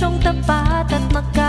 ชงตะปาตัดมะก